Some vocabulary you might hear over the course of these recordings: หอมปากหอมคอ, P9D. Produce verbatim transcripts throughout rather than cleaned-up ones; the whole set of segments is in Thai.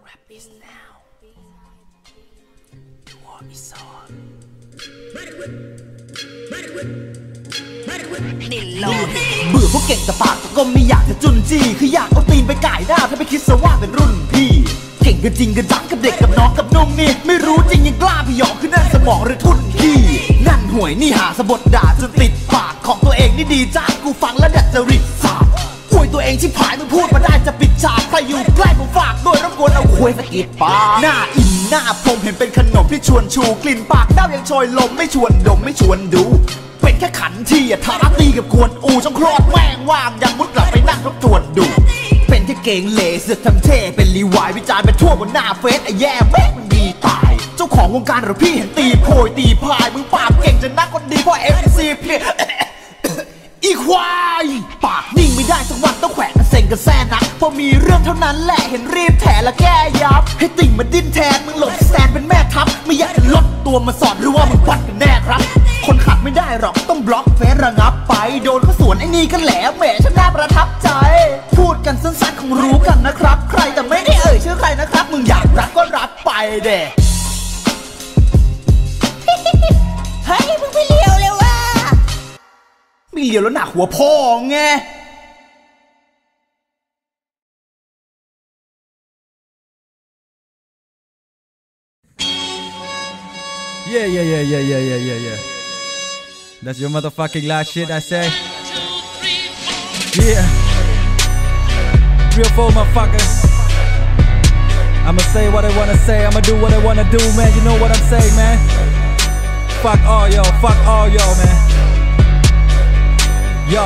Wrap this now. The war is on. นี่เราเบื่อพวกเก่งแต่ปากก็ไม่อยากจะจุนจี้คืออยากเอาตีนไปก่ายหน้าถ้าไม่คิดซะว่าเป็นรุ่นพี่เก่งกันจริงกันจังกับเด็กกับน้องกับนุ่มนี่ไม่รู้จริงยังกล้าไปหยอกขึ้นหน้าสมองหรือทุ่นขี้นั่นห่วยนี่หาสะบดด่าจนติดปากของตัวเองนี่ดีจ้ากูฟังแล้วดัดจริตสาบอวยตัวเองชิบหายมึงพูดมาได้จะปิดฉากใครอยู่ใกล้ผมฝากด้วยรบกวนเอาควยสะกิดปากหน้าอิ่มหน้าพรมเห็นเป็นขนมที่ชวนชูกลิ่นปากเต้ายังโชยลมไม่ชวนดมไม่ชวนดูเป็นแค่ขันที่ทาราตีกับกวนอูช่องคลอดแม่งว่างยังมุดกลับไปนั่งทบทวนดูเป็นแค่เก่งเลเสือทำเท่เป็นรีวายวิจารณ์ไปทั่วบนหน้าเฟซไอ้แย่แม่งมันดีตายเจ้าของวงการหรือพี่เห็นตีโพยตีพายมึงปากเก่งจะนักคนดีเพราะเอฟซีเพียอีควายปากนิ่งไม่ได้สักวันต้องแขวะเซ็งกระแซนักพอมีเรื่องเท่านั้นแหละเห็นรีบแถและแก้ยับให้ติ่งมาดิ้นแทนมึงหลบแซนเป็นแม่ทัพไม่อยากจะลดตัวมาสอนหรือว่ามึงปัดกันแน่ครับคนขัดไม่ได้หรอกต้องบล็อกเฟซระงับไปโดนเขาสวนไอ้นี่กันแหละแหมฉันน่าประทับใจพูดกันสั้นๆคงรู้กันนะครับใครแต่ไม่ได้เอ่ยชื่อใครนะครับมึงอยากรักก็รักไปเด้เฮ้ยมึงไปเลี้ยวเลยว่ะไม่เลี้ยวแล้วหนักหัวพ่อไงYeah, yeah, yeah, yeah, yeah, yeah, yeah, yeah. That's your motherfucking loud shit, I say. Yeah. Real fool, motherfuckers. I'ma say what I wanna say, I'ma do what I wanna do, man. You know what I'm saying, man. Fuck all y'all, fuck all y'all, man. Yo.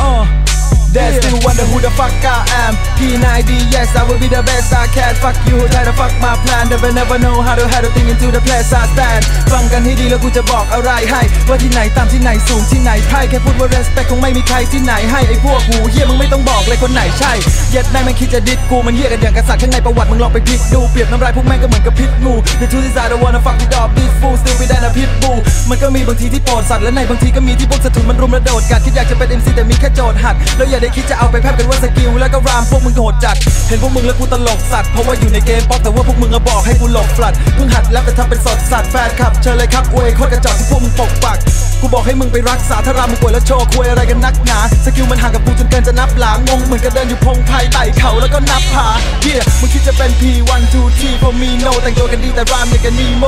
Uh.They still wonder who the fuck I am. P nine D, yes, I will be the best I can. Fuck you, who try to fuck my plan. They will never know how to handle the thing into the place I stand. ฟังกันให้ดีแล้วกูจะบอกอะไรให้ว่าที่ไหนต่ำที่ไหนสูงที่ไหนไพ่แค่พูดว่า respect คงไม่มีใครที่ไหนให้ไอ้พวกหูเหี้ยมึงไม่ต้องบอกเลยคนไหนใช่เย็ดแม่งมันคิดจะดิสกูมันเหี้ยกันอย่างกษัตริย์ข้างในประวัติมึงลองไปพลิกดูเปรียบน้ำลายพวกแม่งก็เหมือนกับพิษงู The truth is I don't wanna fuck with all these fools. Still be that a pit bull. มันก็มีบางทีที่โปรดสัตว์และในบางทีก็มีที่พวกสัตว์ถุนมันรุมและโดดกัดคิดอยากจะเป็น เอ็ม ซี แต่มีแค่โจทย์หัดแล้วอย่าได้คิดจะเอาไปแพร่เป็นว่าสกิลแล้วก็รามพวกมึงโหดจัดเห็นพวกมึงแล้วกูตลกสัตว์เพราะว่าอยู่ในเกมป๊อปแต่ว่าพวกมึงอะบอกให้กูหลบฟลัดเพิ่งหัดแล้วแต่ทำเป็นสดสัตว์แฟนคลับเชิญเลยครับอวยโคตรกระจอกที่พวกมึงปกปักกูบอกให้มึงไปรักษาถ้ารามึงป่วยแล้วโชว์ควยอะไรกันนักหนาสกิลมันห่างกับกูจนเกินจะนับหลางงงเหมือนกับเดินอยู่พงไพ่ไต่เขาแล้วก็นับผาเหี้ยมึงคิดจะเป็น พี วัน ทู ทรี พอมีโนแต่งตัวกันดีแต่รามเนี่ยกันนีโม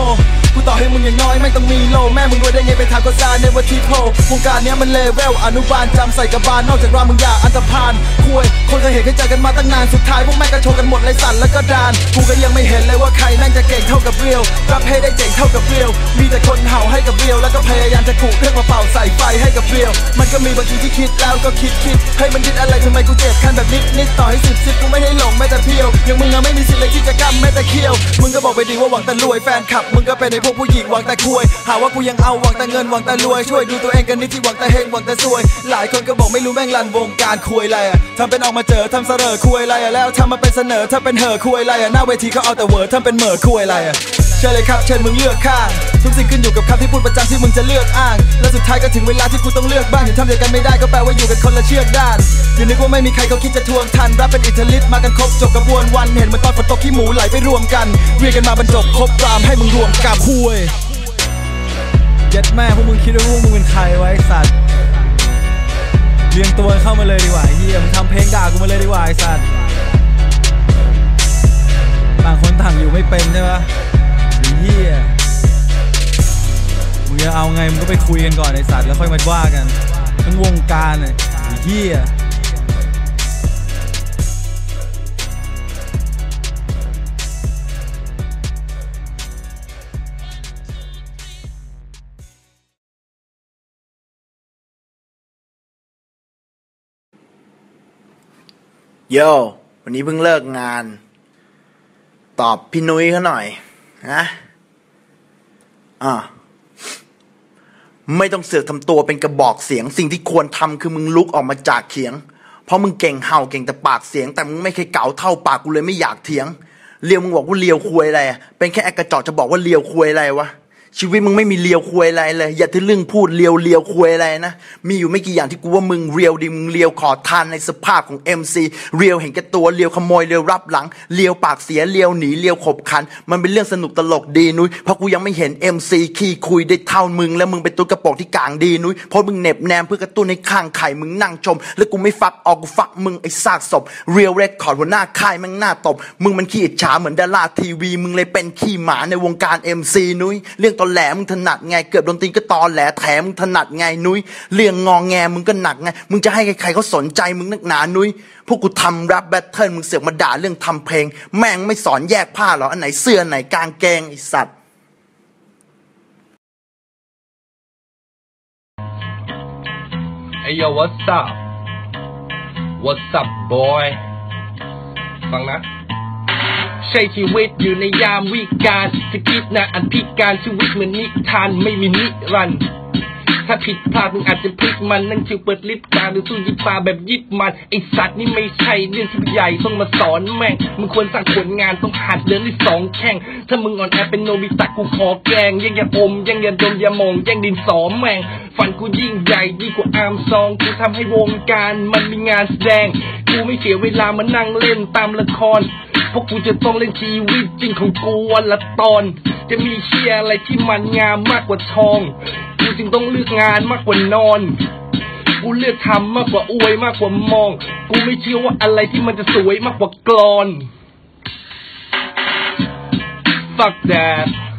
กูต่อให้มึงอย่างน้อยไม่ต้องมีโลแม่มึงรวยได้ไงไปถามก็ซาเนวาทีโพวงการเนี้ยมันเลเวลอนุบาลจำใส่กระบาลนอกจากรามมึงอย่าอันตพานควยคนเคยเห็นเคยเจอกันมาตั้งนานสุดท้ายพวกแม่งก็โชว์กันหมดเลยสั่นแล้วก็ดานกูก็ยังไม่เห็นเลยว่าใครนั่งจะเก่งเท่ากับเรียวรับให้ได้เจ๋งเท่ากับเรียวมีแต่คนเห่าให้กับเรียวแล้วก็พยายามจะขู่เพื่อมาเป่าใส่ไฟให้กับเรียวมันก็มีบางทีที่คิดแล้วก็คิดคิดให้มันดิ้นอะไรทำไมกูเจ็บคันแบบนิดนิดต่อให้สิบสิบกูไม่ให้หลงแม้แต่เพียวอย่างมึงอะไม่มีสิทธิ์เลยที่จะกล้าแม้แต่เคี้ยวมึงก็บอกไปดีว่าหวังแต่รวยแฟนคลับมึงก็เป็นไอ้พวกผู้หญิงหวังแต่ควยหาว่ากูยังเอาหวังแต่เงินหวังแต่รวยช่วยดูตัวเองกันนิดที่หวังแต่เฮงหวังแต่ซวยหลายคนก็บอกไม่รู้แม่งลั่นวงการควยไรอะทำเป็นออกมาเจอทำเสนอควยไรอะแล้วทำมาเป็นเสนอถ้าเป็นเหอควยไรอะหน้าเวทีเขาเอาแต่เวอร์ทำเป็นเหม่อควยไรอะเชิญเลยครับเชิญมึงเลือกข้างทุกสิ่งขึ้นอยู่กับคำที่พูดประจำที่มึงจะเลือกอ้างและสุดท้ายก็ถึงเวลาที่กูต้องเลือกบ้างอย่าทำอย่างกันไม่ได้ก็แปลว่าอยู่กันคนละเชือกด้านอย่านึกว่าไม่มีใครเขาคิดจะทวงทันรับเป็นอิทธิฤทธิ์มากันครบจบกระบวนวันเห็นมันตอนฝนตกขี้หมูไหลไปรวมกันเรียกกันมาบรรจบครบรามให้มึงรวมกับควยเย็ดแม่พวกมึงคิดว่าพวกมึงเป็นใครไว้สัตว์เรียงตัวเข้ามาเลยดีกว่าเฮียมึงทำเพลงด่ากูมาเลยดีกว่าไอ้สัตว์ต่างคนต่างอยู่ไม่เป็นใช่ปะเฮียมึงจะเอาไงมึงก็ไปคุยกันก่อนไอ้สัตว์แล้วค่อยมาว่ากันทั้งวงการเลยเฮียโยวันนี้เพิ่งเลิกงานตอบพี่นุ้ยเขาหน่อยนะอ่าไม่ต้องเสือกทำตัวเป็นกระบอกเสียงสิ่งที่ควรทำคือมึงลุกออกมาจากเขียงเพราะมึงเก่งเห่าเก่งแต่ปากเสียงแต่มึงไม่เคยเก๋าเท่าปากกูเลยไม่อยากเถียงเลียวมึงบอกว่าเลียวควยอะไรเป็นแค่แอกกระจอกจะบอกว่าเลียวควยอะไรวะ ชีวิตมึงไม่มีเลียวควยอะไรเลยอย่าทะลึ่งพูดเลียวเลียวควยอะไรนะมีอยู่ไม่กี่อย่างที่กูว่ามึงเลียวดิมึงเลียวขอทานในสภาพของ เอ็ม ซี เลียวเห็นแก่ตัวเลียวขโมยเลียวรับหลังเลียวปากเสียเลียวหนีเลียวขบขันมันเป็นเรื่องสนุกตลกดีนุ้ยเพราะกูยังไม่เห็น เอ็ม ซี ขี้คุยได้เท่ามึงแล้วมึงเป็นตัวกระโปรงที่กลางดีนุ้ยเพราะมึงเน็บแนมเพื่อกระตุ้นให้ข้างไข่มึงนั่งชมแล้วกูไม่ฟักออกกูฟักมึงไอ้ซากศพเรียวเรคคอร์ดหัวหน้าค่ายแม่งหน้าตบมึงมันขี้อิจฉาเหมือนดาราทีวีมึงเลยเป็นขี้หมาในวงการ เอ็ม ซี นุ้ยเรื่องตอนแหลมึงถนัดไงเกือบโดนตีก็ตอนแหลแถมมึงถนัดไงนุ้ยเรื่องงองแงมึงก็หนักไงมึงจะให้ใครๆเขาสนใจมึงนักหนานุ้ยพวกกูทำแรปแบทเทิลมึงเสือกมาด่าเรื่องทำเพลงแม่งไม่สอนแยกผ้าหรออันไหนเสื้อไหนกางเกงไอ้สัตว์ไอ้ยอ what's up what's up boy ฟังนะใช้ชีวิตอยู่ในยามวิกาลจะคิดนะอันพิการชีวิตเหมือนนิทานไม่มีนิรันดร์ถ้าผิดพลาดมึงอาจจะพลิกมันนั่งชิวเปิดลิฟต์ตาหรือสู้ยิบปลาแบบยิบมันไอสัตว์นี่ไม่ใช่เรื่องที่ใหญ่ต้องมาสอนแม่งมึงควรสร้างผลงานต้องหัดเดินด้วยสองแข้งถ้ามึงอ่อนแอเป็นโนบิตะกูขอแกงแย่งยาอมแย่งยาดมยามองแย่งดินสอแม่งฝันกูยิ่งใหญ่ยิ่งกว่าอาร์มซองกูทำให้วงการมันมีงานแสดงกูไม่เสียเวลามานั่งเล่นตามละครพวกกูจะต้องเล่นชีวิตจริงของกูวันละตอนจะมีเชียร์อะไรที่มันงามมากกว่าทองกูจึงต้องเลือกงานมากกว่านอนกูเลือกทำมากกว่าอวยมากกว่ามองกูไม่เชื่อว่าอะไรที่มันจะสวยมากกว่ากลอน fuck that